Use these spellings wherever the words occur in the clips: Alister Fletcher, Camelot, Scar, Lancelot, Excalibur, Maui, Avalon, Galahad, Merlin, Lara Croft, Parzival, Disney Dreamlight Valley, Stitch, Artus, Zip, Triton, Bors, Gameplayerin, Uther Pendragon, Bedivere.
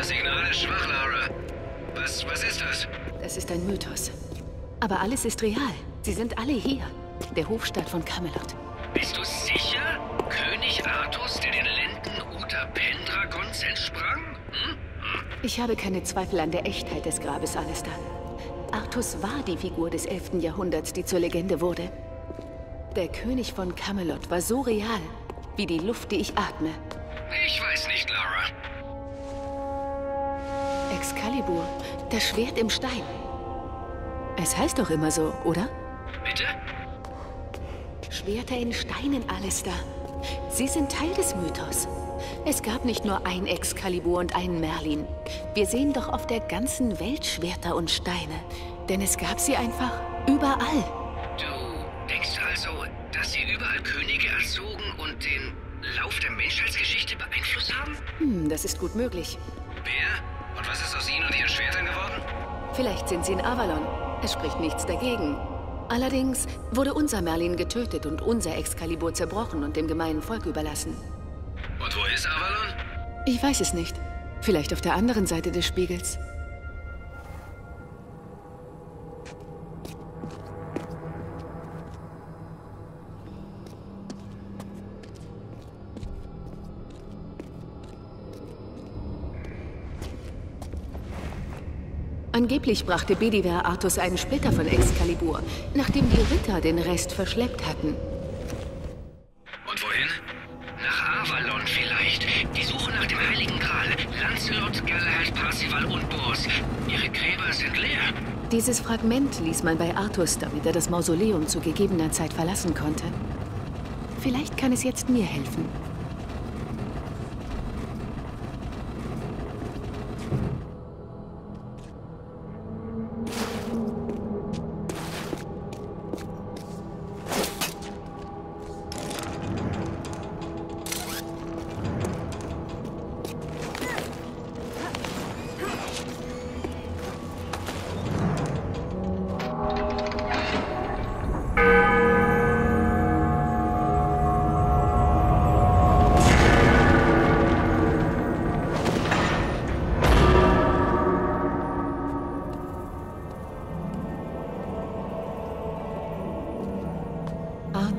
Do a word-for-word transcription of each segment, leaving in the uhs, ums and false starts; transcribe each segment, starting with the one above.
Das Signal ist schwach, Lara. Was, was ist das? Das ist ein Mythos. Aber alles ist real. Sie sind alle hier. Der Hofstaat von Camelot. Bist du sicher? König Artus, der den Lenden Uther Pendragons entsprang? Hm? Hm. Ich habe keine Zweifel an der Echtheit des Grabes, Alister. Artus war die Figur des elften Jahrhunderts, die zur Legende wurde. Der König von Camelot war so real, wie die Luft, die ich atme. Ich weiß nicht, Lara. Excalibur, das Schwert im Stein. Es heißt doch immer so, oder? Bitte? Schwerter in Steinen, Alister. Sie sind Teil des Mythos. Es gab nicht nur ein Excalibur und einen Merlin. Wir sehen doch auf der ganzen Welt Schwerter und Steine. Denn es gab sie einfach überall. Du denkst also, dass sie überall Könige erzogen und den Lauf der Menschheitsgeschichte beeinflusst haben? Hm, das ist gut möglich. Wer? Und was ist aus ihnen und ihren Schwertern geworden? Vielleicht sind sie in Avalon. Es spricht nichts dagegen. Allerdings wurde unser Merlin getötet und unser Excalibur zerbrochen und dem gemeinen Volk überlassen. Und wo ist Avalon? Ich weiß es nicht. Vielleicht auf der anderen Seite des Spiegels. Angeblich brachte Bedivere Artus einen Splitter von Excalibur, nachdem die Ritter den Rest verschleppt hatten. Und wohin? Nach Avalon vielleicht. Die Suche nach dem Heiligen Gral. Lancelot, Galahad, Parzival und Bors. Ihre Gräber sind leer. Dieses Fragment ließ man bei Artus, damit er das Mausoleum zu gegebener Zeit verlassen konnte. Vielleicht kann es jetzt mir helfen.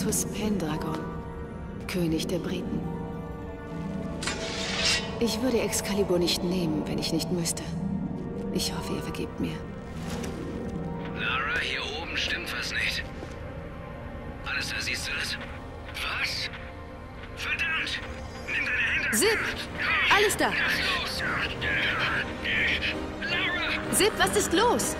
Uther Pendragon, König der Briten. Ich würde Excalibur nicht nehmen, wenn ich nicht müsste. Ich hoffe, ihr vergebt mir. Lara, hier oben stimmt was nicht. Alister, siehst du das? Was? Verdammt! Nimm deine Hände! Zip! Alister! Lara! Zip, was ist los?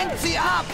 Lenkt sie ab!